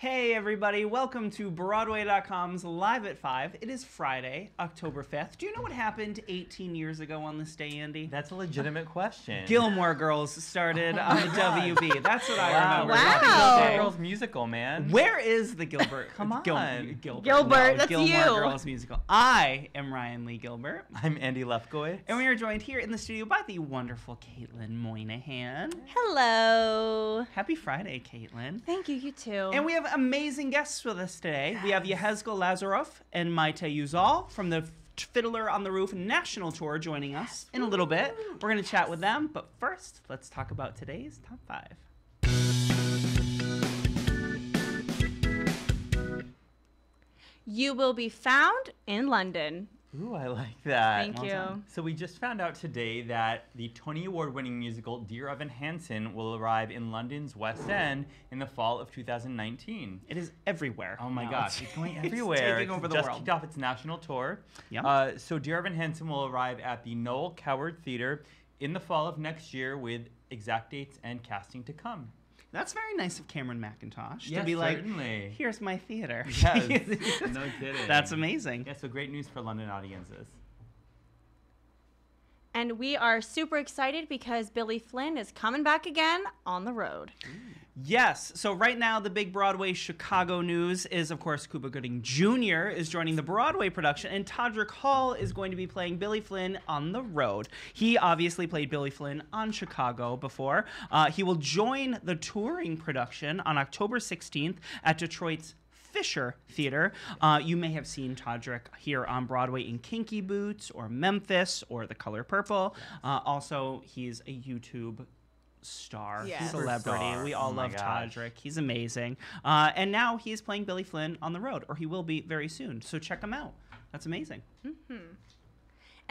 Hey everybody, welcome to Broadway.com's Live at 5. It is Friday, October 5th. Do you know what happened 18 years ago on this day, Andy? That's a legitimate question. Gilmore Girls started on the WB. That's what I remember. Wow. Gilmore Girls musical, man. Where is the Gilbert? Come on. Gilbert, no, that's Gilmore you. Gilmore Girls musical. I am Ryan Lee Gilbert. I'm Andy Lefkowitz. And we are joined here in the studio by the wonderful Caitlin Moynihan. Hello. Happy Friday, Caitlin. Thank you, you too. And we have amazing guests with us today. Yes. We have Yehezkel Lazarov and Maite Uzal from the Fiddler on the Roof National Tour joining us in a little bit. We're going to chat with them, but first, let's talk about today's Top 5. You will be found in London. Ooh, I like that. Thank you. So we just found out today that the Tony Award-winning musical Dear Evan Hansen will arrive in London's West End in the fall of 2019. It is everywhere. Oh my gosh, it's going everywhere. It's taking over the world. Just kicked off its national tour. Yep. So Dear Evan Hansen will arrive at the Noel Coward Theatre in the fall of next year with exact dates and casting to come. That's very nice of Cameron McIntosh to be like, certainly. Here's my theater. Yes, no kidding. That's amazing. Yeah, so great news for London audiences. And we are super excited because Billy Flynn is coming back again on the road. Ooh. Yes, so right now the big Broadway Chicago news is, of course, Cuba Gooding Jr. is joining the Broadway production, and Todrick Hall is going to be playing Billy Flynn on the road. He obviously played Billy Flynn on Chicago before. He will join the touring production on October 16th at Detroit's Fisher Theater. You may have seen Todrick here on Broadway in Kinky Boots or Memphis or The Color Purple. Also, he's a YouTube star, celebrity. We all love Todrick. He's amazing. And now he's playing Billy Flynn on the road, or he will be very soon. So check him out. That's amazing. Mm-hmm.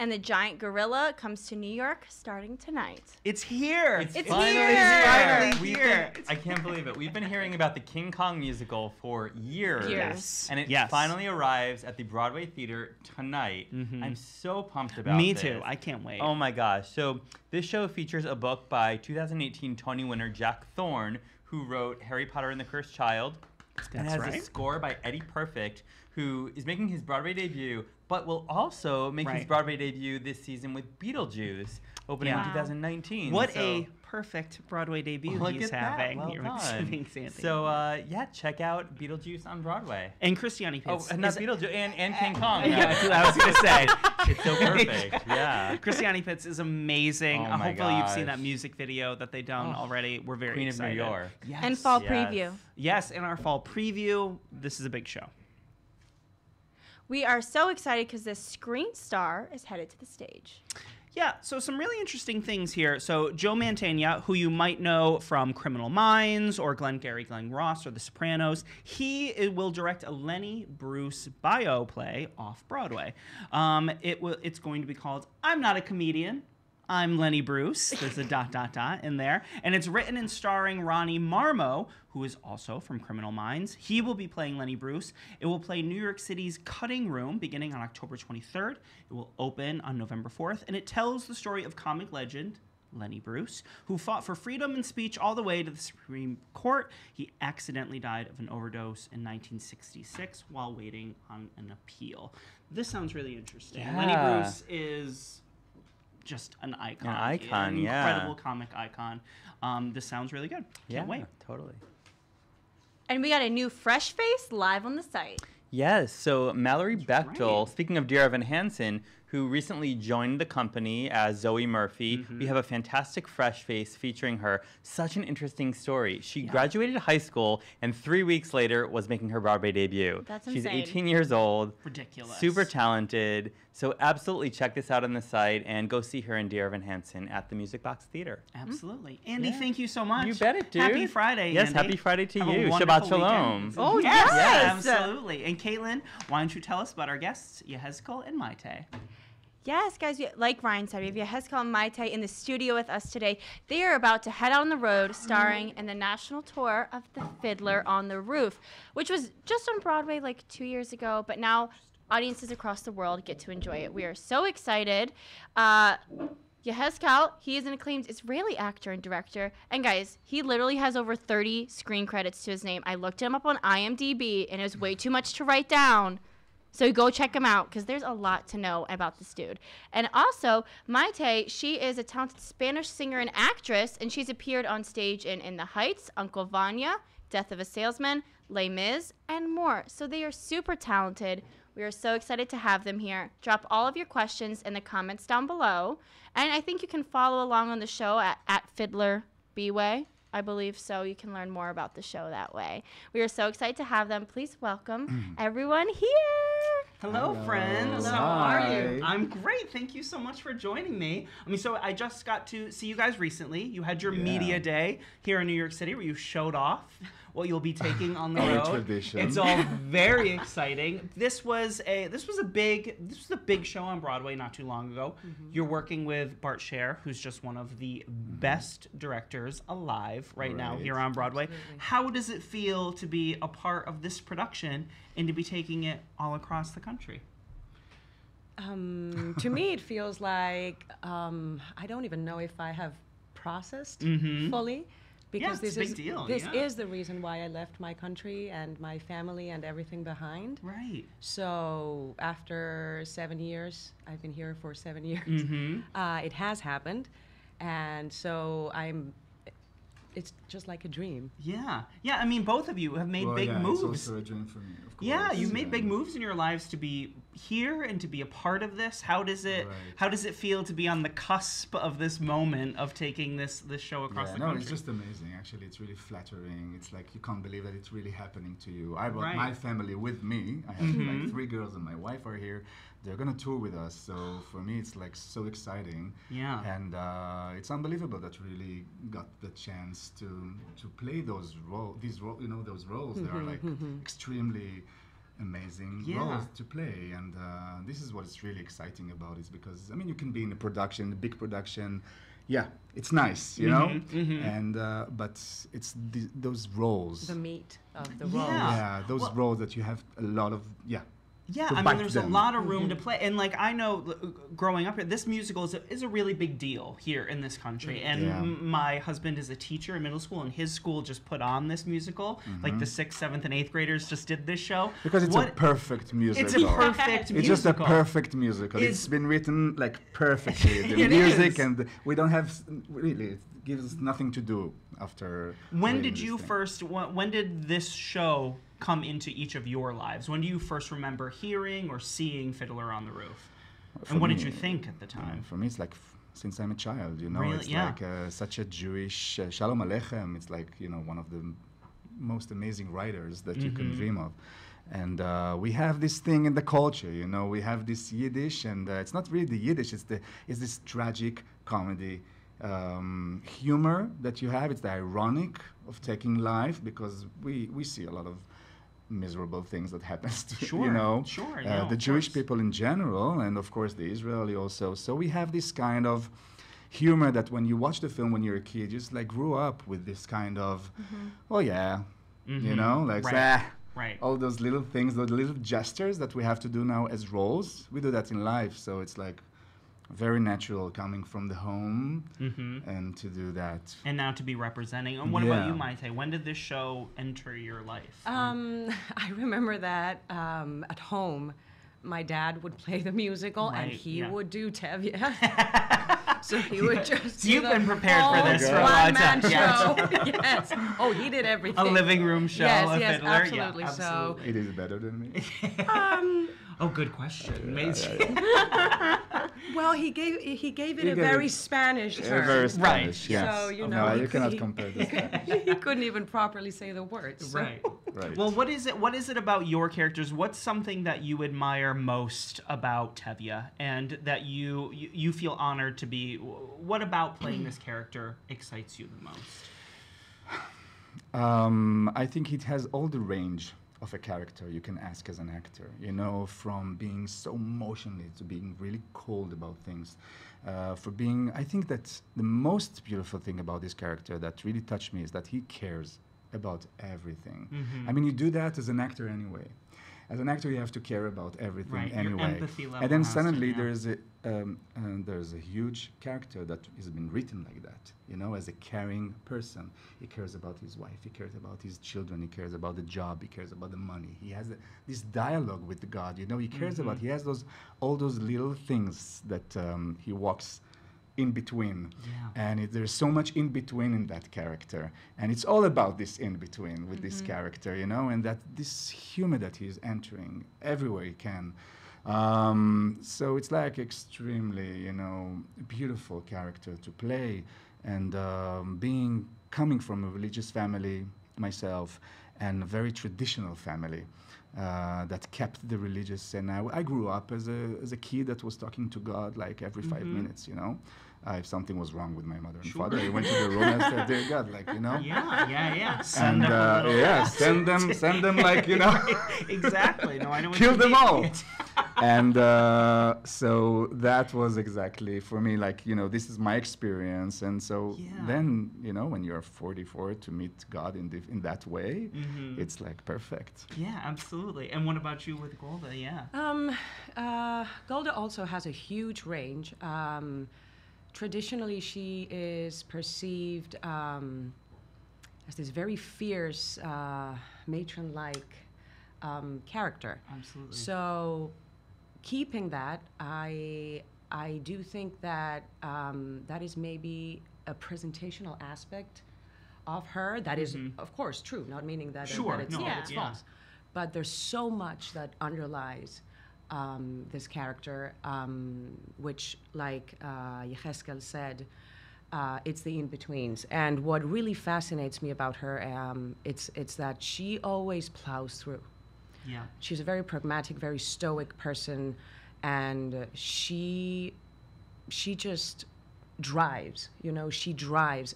And The Giant Gorilla comes to New York starting tonight. It's here. It's finally here. It's finally here. I can't believe it. We've been hearing about the King Kong musical for years. And it finally arrives at the Broadway Theater tonight. Mm-hmm. I'm so pumped about this. Me too. I can't wait. Oh my gosh. So this show features a book by 2018 Tony winner Jack Thorne, who wrote Harry Potter and the Cursed Child. It has a score by Eddie Perfect, who is making his Broadway debut, but will also make his Broadway debut this season with Beetlejuice, opening in 2019. What a perfect Broadway debut he's having. Well done. So, yeah, check out Beetlejuice on Broadway. And Christiani Pitts. Oh, and not Beetlejuice, and King Kong. Yeah, that's what I was going to say. It's so perfect, yeah. Christiani Pitts is amazing. Oh my gosh. You've seen that music video that they've done already. We're very excited. Queen of New York. Yes. And fall preview. Yes, in our fall preview, this is a big show. We are so excited because this Screen Star is headed to the stage. Yeah, so some really interesting things here. So Joe Mantegna, who you might know from Criminal Minds or Glengarry Glen Ross or The Sopranos, he will direct a Lenny Bruce bioplay off-Broadway. It's going to be called I'm Not a Comedian, I'm Lenny Bruce. There's a ... in there. And it's written and starring Ronnie Marmo, who is also from Criminal Minds. He will be playing Lenny Bruce. It will play New York City's Cutting Room beginning on October 23rd. It will open on November 4th. And it tells the story of comic legend Lenny Bruce, who fought for freedom and speech all the way to the Supreme Court. He accidentally died of an overdose in 1966 while waiting on an appeal. This sounds really interesting. Yeah. Lenny Bruce is just an icon. An icon, incredible comic icon. This sounds really good. Can't wait. Totally. And we got a new fresh face live on the site. Yes, so Mallory Bechtel, speaking of Dear Evan Hansen, who recently joined the company as Zoe Murphy. Mm-hmm. We have a fantastic fresh face featuring her. Such an interesting story. She graduated high school and 3 weeks later was making her Broadway debut. That's insane. She's 18 years old. Ridiculous. Super talented. So absolutely check this out on the site and go see her in Dear Evan Hansen at the Music Box Theater. Absolutely. Andy, thank you so much. You bet it, dude. Happy Friday, Andy. Happy Friday to you. Shabbat Shalom. Oh, yes. Absolutely. And Caitlin, why don't you tell us about our guests, Yehezkel and Maite. Yes, guys, like Ryan said, we have Yehezkel and Maite in the studio with us today. They are about to head out on the road, starring in the national tour of The Fiddler on the Roof, which was just on Broadway like 2 years ago, but now audiences across the world get to enjoy it. We are so excited. Yehezkel, he is an acclaimed Israeli actor and director. And guys, he literally has over 30 screen credits to his name. I looked him up on IMDb, and it was way too much to write down. So go check him out, because there's a lot to know about this dude. And also, Maite, she is a talented Spanish singer and actress, and she's appeared on stage in the Heights, Uncle Vanya, Death of a Salesman, Les Mis, and more. So they are super talented. We are so excited to have them here. Drop all of your questions in the comments down below. And I think you can follow along on the show at Fiddler B-Way, I believe, so you can learn more about the show that way. We are so excited to have them. Please welcome everyone here. Hello, friends. Hello. How are you? I'm great. Thank you so much for joining me. I mean, so I just got to see you guys recently. You had your media day here in New York City where you showed off what you'll be taking on the road. Tradition. It's all very exciting. This was a big show on Broadway not too long ago. Mm-hmm. You're working with Bart Sher, who's just one of the best directors alive right now here on Broadway. Absolutely. How does it feel to be a part of this production and to be taking it all across the country? To me, it feels like I don't even know if I have processed fully. Because this is the reason why I left my country and my family and everything behind. Right. So after 7 years, I've been here for 7 years. It has happened, and so I'm. It's just like a dream. Yeah, yeah. I mean, both of you have made big moves. It's also a dream for me, of course. Yeah, you've made big moves in your lives to be here and to be a part of this. How does it feel to be on the cusp of this moment of taking this show across the country? No, it's just amazing. Actually, it's really flattering. It's like you can't believe that it's really happening to you. I brought my family with me. I have like 3 girls and my wife are here. They're gonna tour with us. So for me, it's like so exciting. Yeah. And it's unbelievable that we really got the chance to play those roles. They are like extremely amazing roles to play, and this is what's really exciting about it, because I mean you can be in a production, a big production, it's nice, you know, and but it's those roles, the meat of the roles, those roles that you have a lot of, Yeah, I mean, there's a lot of room to play. And, like, I know growing up here, this musical is a really big deal here in this country. And my husband is a teacher in middle school, and his school just put on this musical. Like, the 6th, 7th, and 8th graders just did this show. Because it's a perfect musical. It's a perfect musical. It's just a perfect musical. It's been written, like, perfectly. The music is. And we don't have, really, it gives us nothing to do after. When did this show come into each of your lives? When do you first remember hearing or seeing Fiddler on the Roof? And what did you think at the time? For me, it's like since I'm a child, you know? Really? It's like such a Jewish... Shalom Aleichem, it's like, you know, one of the most amazing writers that you can dream of. And we have this thing in the culture, you know? We have this Yiddish, and it's not really the Yiddish, it's this tragic comedy humor that you have. It's the ironic of taking life, because we see a lot of miserable things that happens to you know, the Jewish people in general, and of course the Israeli also. So we have this kind of humor that when you watch the film when you're a kid, you just like grew up with this kind of, you know, like all those little things, those little gestures that we have to do now as roles. We do that in life, so it's like very natural coming from the home and to do that. And now to be representing. And what about you, Maite? When did this show enter your life? I remember that at home, my dad would play the musical and he would do Tevye. So he would just do You've been prepared for this for a long time. Yes. Oh, he did everything. A living room show, a fiddler. Absolutely. Yeah, absolutely. So. It is better than me. Oh, good question. Well, he gave it a very Spanish turn. Very Spanish, So, you know, you cannot compare this. He couldn't even properly say the words. So. Right. Well, what is it about your characters? What's something that you admire most about Tevye and that you feel honored to be? What about playing this character excites you the most? I think it has all the range of a character you can ask as an actor, you know, from being so emotionally to being really cold about things, I think that the most beautiful thing about this character that really touched me is that he cares about everything. I mean, you do that as an actor anyway, as an actor, you have to care about everything anyway. Your empathy level and then suddenly there's a huge character that has been written like that, you know, as a caring person. He cares about his wife, he cares about his children, he cares about the job, he cares about the money. He has this dialogue with God, you know, he cares about, he has all those little things that he walks in between, and there's so much in between in that character, and it's all about this in between with this character, you know, and that this humor that he's entering everywhere he can. So it's like extremely, you know, beautiful character to play, and coming from a religious family myself, and a very traditional family that kept the religious, and I grew up as a kid that was talking to God like every 5 minutes, you know. If something was wrong with my mother and father, I went to the room and said, "Dear God," like, you know. Send and them send them, like, you know. Exactly. No, I know. Kill them all. And so that was exactly for me, like, you know, this is my experience. And so then, you know, when you're 44, to meet God in that way, it's like perfect. Yeah, absolutely. And what about you with Golda? Golda also has a huge range. Traditionally, she is perceived as this very fierce, matron-like character. Absolutely. So, keeping that, I do think that that is maybe a presentational aspect of her. That is, of course, true. Not meaning that, that it's, that it's false, but there's so much that underlies this character, which, like Yehezkel said, it's the in-betweens. And what really fascinates me about her, it's that she always plows through. Yeah. She's a very pragmatic, very stoic person, and she just drives. You know, she drives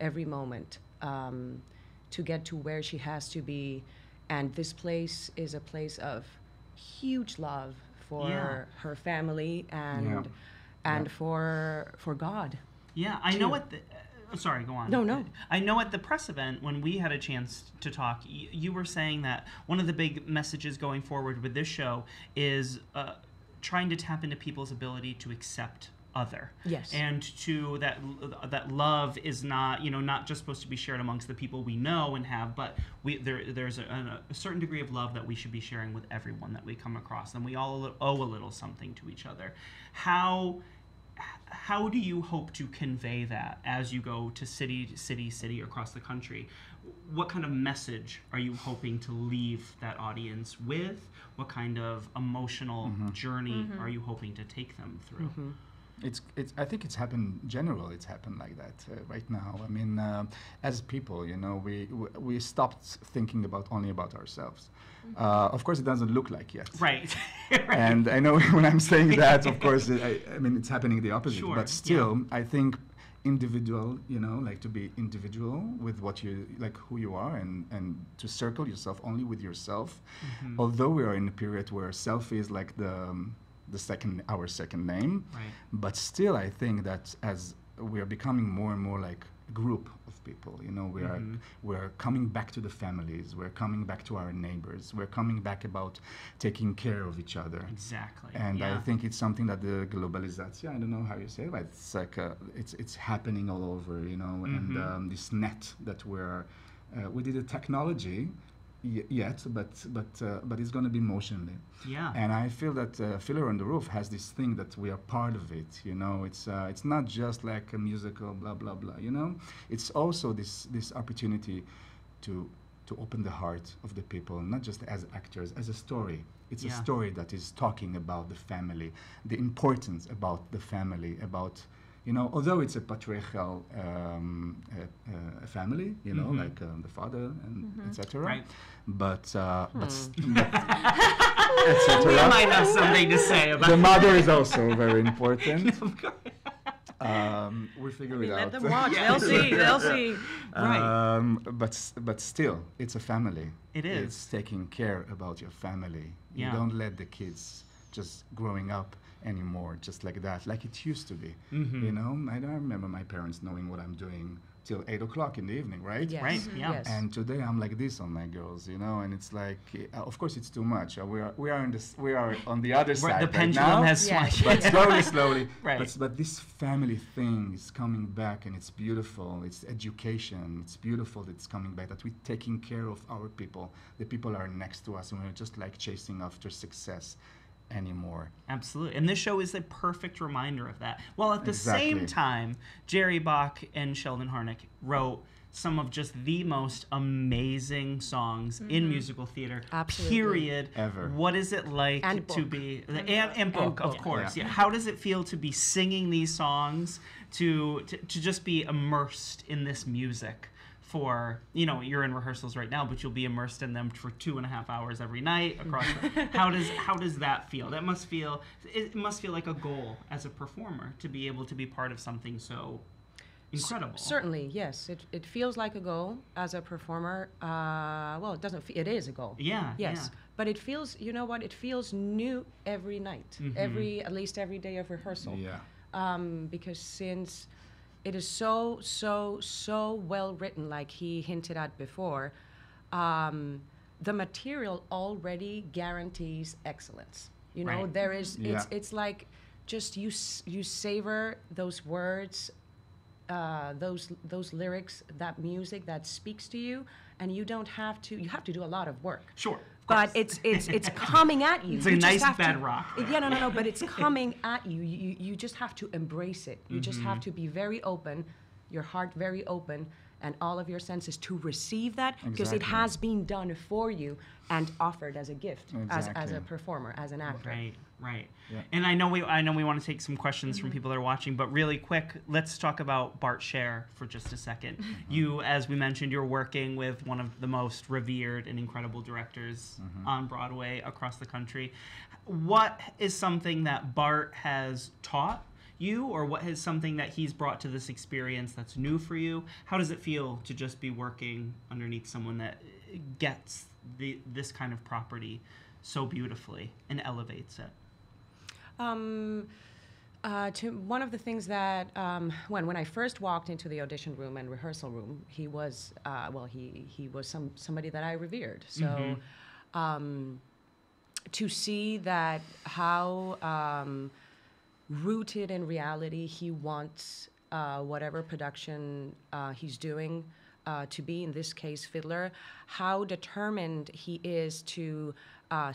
every moment to get to where she has to be, and this place is a place of huge love for her family and for God. Yeah, I know at the sorry, go on. No, no. I know at the press event when we had a chance to talk, you were saying that one of the big messages going forward with this show is trying to tap into people's ability to accept other. Yes. And to that love is not, you know, not just supposed to be shared amongst the people we know and have, but there's a certain degree of love that we should be sharing with everyone that we come across, and we all owe a little something to each other. How do you hope to convey that as you go to city to city, across the country? What kind of message are you hoping to leave that audience with? What kind of emotional journey are you hoping to take them through? It's I think it's happened general. It's happened like that right now. I mean, as people, you know, we stopped thinking only about ourselves. Of course, it doesn't look like yet. Right. And I know when I'm saying that, of course, I mean, it's happening the opposite. Sure. But still, I think individual, you know, like to be individual with what you, like who you are, and to circle yourself only with yourself. Although we are in a period where self is like our second name, but still I think that as we are becoming more and more like a group of people, you know, we're coming back to the families, we're coming back to our neighbors, we're coming back about taking care of each other. Exactly. And I think it's something that the globalization, I don't know how you say it, but it's like it's happening all over, you know, and this net that we did a technology. But it's going to be emotionally. Yeah. And I feel that Fiddler on the Roof has this thing that we are part of it. You know, it's not just like a musical, blah blah blah. You know, it's also this opportunity to open the heart of the people, not just as actors, as a story. It's a story that is talking about the family, the importance about the family, about, you know, although it's a patriarchal family, you know, like the father and etc. Right. But etc. We might have something to say about the mother is also very important. We figure it out. Let them watch. They'll see. They'll see. Right. But still, it's a family. It is. It's taking care about your family. Yeah. You don't let the kids just growing up anymore, just like that, like it used to be. Mm-hmm. You know, I don't remember my parents knowing what I'm doing till 8 o'clock in the evening, right? Yes. Right. Mm-hmm. Yeah. Yes. And today I'm like this on my girls, you know, and it's like, of course, it's too much. We are on the other side. The pendulum right now, has swung, but slowly, slowly. Right. But this family thing is coming back, and it's beautiful. It's education. It's beautiful that it's coming back. That we're taking care of our people. The people are next to us, and we're just like chasing after success anymore. Absolutely. And this show is a perfect reminder of that. Well, at the same time, Jerry Bock and Sheldon Harnick wrote some of just the most amazing songs mm-hmm. in musical theater, absolutely. Period. Ever. What is it like to be... And book, of course. Yeah. Yeah. How does it feel to be singing these songs, to just be immersed in this music? For, you know, you're in rehearsals right now, but you'll be immersed in them for 2.5 hours every night across. How does that feel? That must feel, it must feel like a goal as a performer to be able to be part of something so incredible. Certainly, yes. It feels like a goal as a performer. Well, it doesn't. It is a goal. Yeah. Yes, yeah. But it feels. You know what? It feels new every night, mm-hmm. at least every day of rehearsal. Yeah. Because since. It is so well written, like he hinted at before. The material already guarantees excellence. You know, right. There is yeah. it's like just you savor those words, those lyrics, that music that speaks to you, and you have to do a lot of work. Sure. But it's coming at you. It's a nice bedrock. Yeah, no. But it's coming at you. You just have to embrace it. You mm-hmm. just have to be very open, your heart very open, and all of your senses to receive that because exactly. it has been done for you and offered as a gift, exactly. as a performer, as an actor. Right, right. Yeah. And I know we want to take some questions mm-hmm. from people that are watching, but really quick, let's talk about Bart Sher for just a second. Mm-hmm. You, as we mentioned, you're working with one of the most revered and incredible directors mm-hmm. on Broadway across the country. What is something that Bart has taught you, or what is something that he's brought to this experience that's new for you? How does it feel to just be working underneath someone that gets this kind of property so beautifully and elevates it? One of the things that when I first walked into the audition room and rehearsal room, he was he was somebody that I revered. So mm-hmm. To see that how. Rooted in reality, he wants whatever production he's doing to be, in this case, Fiddler, how determined he is to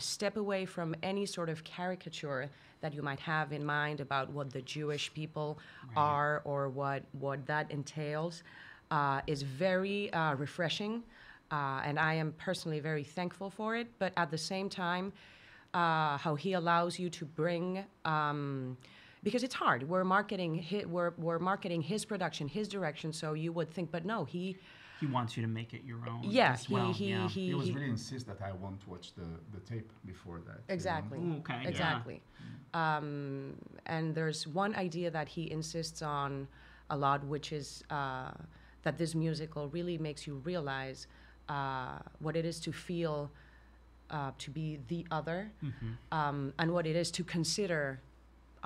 step away from any sort of caricature that you might have in mind about what the Jewish people right. are or what that entails is very refreshing. And I am personally very thankful for it. But at the same time, how he allows you to bring... because it's hard. We're marketing his production, his direction. So you would think, but no, he wants you to make it your own. Yes, yeah, well. He was really insist that I won't watch the tape before that. Exactly. You know? Okay. Exactly. Yeah. And there's one idea that he insists on a lot, which is that this musical really makes you realize what it is to feel to be the other, mm-hmm. And what it is to consider.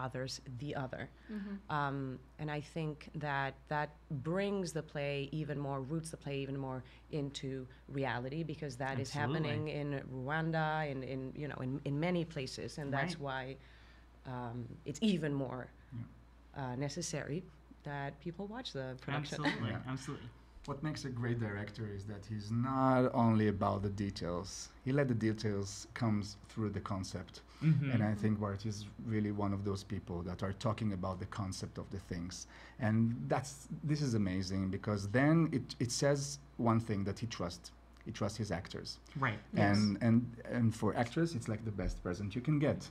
Others the other mm-hmm. And I think that brings the play even more, roots the play even more into reality, because that Absolutely. Is happening in Rwanda and in many places, and that's right. why it's even more necessary that people watch the production. Absolutely. Yeah. Absolutely. What makes a great director is that he's not only about the details. He let the details come through the concept. Mm-hmm. And I think Bart is really one of those people that are talking about the concept of the things. And this is amazing, because then it says one thing, that he trusts. He trusts his actors. Right. And, yes. and for actors, it's like the best present you can get.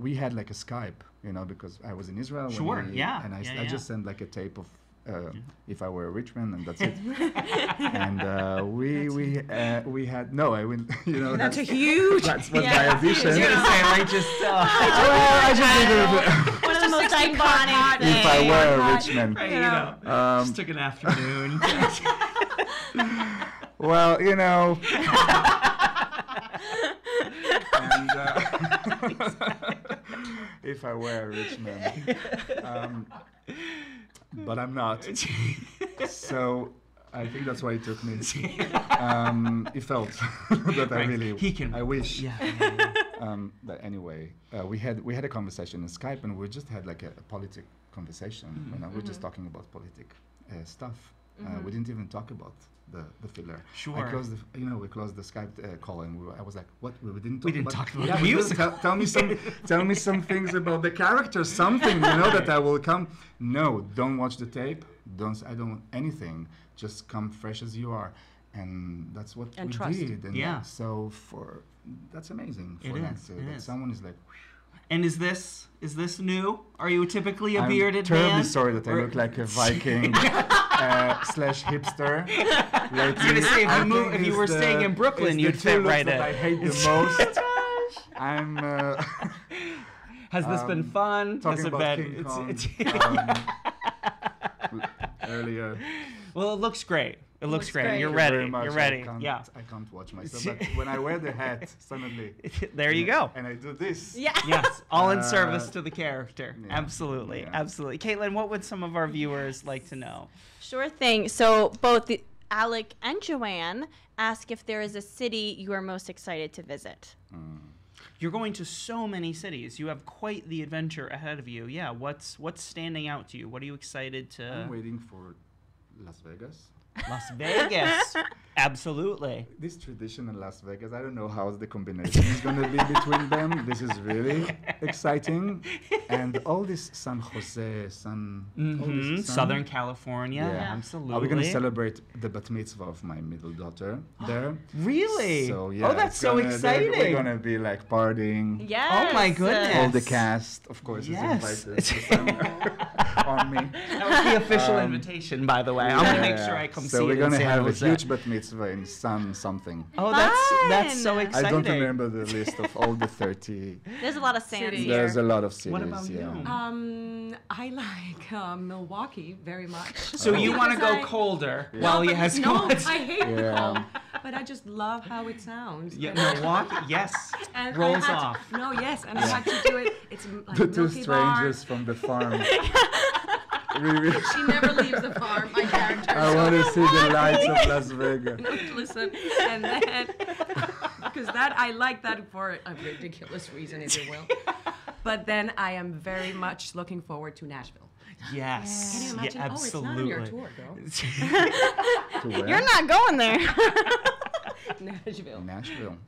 We had like a Skype, you know, because I was in Israel. Sure, yeah. And I just sent like a tape of if I were a rich man, and that's it. And we had no. I went. You know, that's a huge. That's what yeah. my audition. You're gonna say, like, just. Well, I just did one of the most iconic things. If I were a rich man, right, you know, just took an afternoon. Well, you know. And, if I were a rich man. But I'm not. So I think that's why it took me. It felt that right. I really. He can. I wish. Yeah. But anyway, we had a conversation in Skype, and we just had like a politic conversation. Mm-hmm. You know, we're just talking about politic stuff. We didn't even talk about the filler. Sure. I closed the, you know, we closed the Skype call, and I was like, "What? We didn't talk about yeah, music. Tell me some things about the character, something, you know, that I will come. No, don't watch the tape. I don't want anything. Just come fresh as you are, and that's what we did. And yeah. So that's amazing. For it is. That someone is like. And is this new? Are you typically a bearded man? I'm terribly sorry that I look like a Viking slash hipster. Like I was gonna say, if you were staying in Brooklyn, you'd fit right in. I hate the most. I'm. Has this been fun? Has it been? Earlier. Well, it looks great. It looks great. You're ready. You're ready. Yeah. I can't watch myself. But when I wear the hat, suddenly. There you go. And I do this. Yeah. Yes. All in service to the character. Yeah. Absolutely. Yeah. Absolutely. Caitlin, what would some of our viewers like to know? Sure thing. So both Alec and Joanne ask if there is a city you are most excited to visit. Mm. You're going to so many cities. You have quite the adventure ahead of you. Yeah. What's standing out to you? What are you excited to? I'm waiting for Las Vegas. Las Vegas, absolutely. This tradition in Las Vegas, I don't know how the combination is going to be between them. This is really exciting. And all this San Jose, Southern California, yeah. Absolutely. Are we going to celebrate the bat mitzvah of my middle daughter there? Really? So, yeah, oh, that's so exciting. We're going to be like partying. Yes. Oh, my goodness. All the cast, of course, is invited. On me. That was the official invitation, by the way. Yeah. I'm going to make sure I come see it. So we're going to have a huge bat mitzvah in something. Oh, that's so exciting. I don't remember the list of all the 30. There's a lot of cities. There's a lot of cities. What about you? I like Milwaukee very much. So you want to go colder while Yehezkel. No, I hate cold. But I just love how it sounds. Yeah, Milwaukee, yes. And rolls off. And I had to do it. It's like the two strangers from the farm. She never leaves the farm, my character. I want to see the lights of Las Vegas. No, listen, and then, because that, I like that for a ridiculous reason, if you will. But then I am very much looking forward to Nashville. Yes. Can you imagine? Yeah, absolutely. Oh, it's not on your tour, girl. You're not going there. Nashville.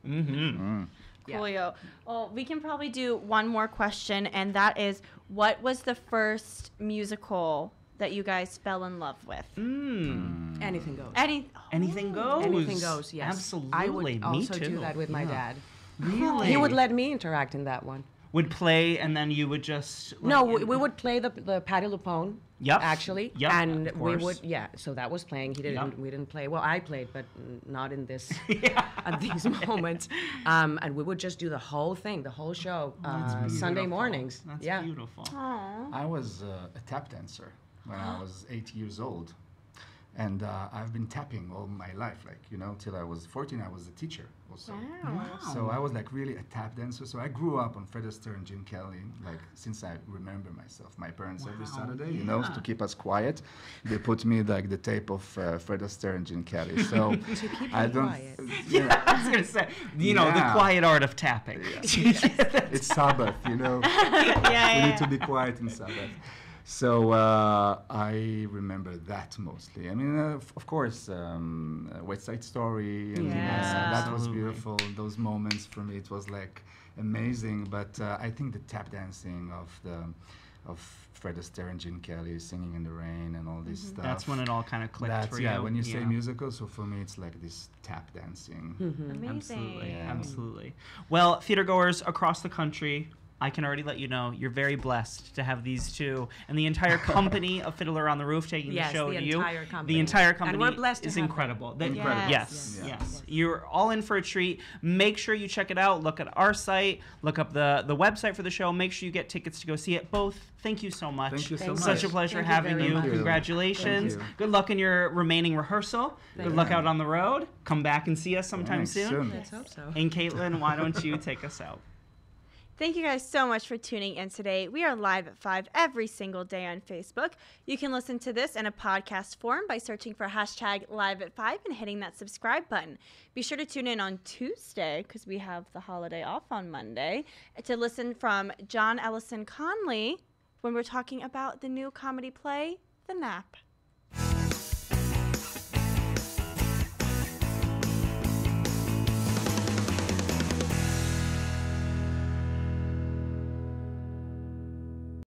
Mm-hmm. Mm. Coolio. Yeah. Well, we can probably do one more question, and that is, what was the first musical that you guys fell in love with? Mm. Anything Goes. Anything Goes. Anything Goes, yes. Absolutely. I would do that with my dad. Really? He would let me interact in that one. Would play, and then you would just... No, we would play the Patti LuPone, actually. Yep, and we would, so that was playing. We didn't play. Well, I played, but not in this, at these moments. And we would just do the whole thing, the whole show, Sunday mornings. That's beautiful. Aww. I was a tap dancer when I was 8 years old. And I've been tapping all my life, till I was 14. I was a teacher also. Wow. So I was really a tap dancer. So I grew up on Fred Astaire and Gene Kelly, since I remember myself. My parents every Saturday, to keep us quiet, they put me the tape of Fred Astaire and Gene Kelly. So to keep I don't. Quiet. Yeah, I was gonna say, the quiet art of tapping. Yeah. It's Sabbath, We need to be quiet in Sabbath. So I remember that mostly. I mean, of course, West Side Story. And that was beautiful. Those moments for me, it was amazing. But I think the tap dancing of Fred Astaire and Gene Kelly, Singing in the Rain, and all this stuff. That's when it all kind of clicked for you. Yeah, when you say musical, so for me, it's this tap dancing. Mm-hmm. Amazing. Absolutely. Yeah. Absolutely. Well, theatergoers across the country, I can already let you know, you're very blessed to have these two and the entire company of Fiddler on the Roof taking the show to you. The entire company and we're blessed is incredible. Yes. You're all in for a treat. Make sure you check it out. Look at our site. Look up the website for the show. Make sure you get tickets to go see it. Both, thank you so much. Thank you so much. Such a pleasure having you. Congratulations. Good luck in your remaining rehearsal. Good luck out on the road. Come back and see us sometime soon. Let's hope so. And Caitlin, why don't you take us out? Thank you guys so much for tuning in today. We are live at 5 every single day on Facebook. You can listen to this in a podcast form by searching for #live at 5 and hitting that subscribe button. Be sure to tune in on Tuesday, because we have the holiday off on Monday, to listen from John Ellison Conley when we're talking about the new comedy play, The Nap.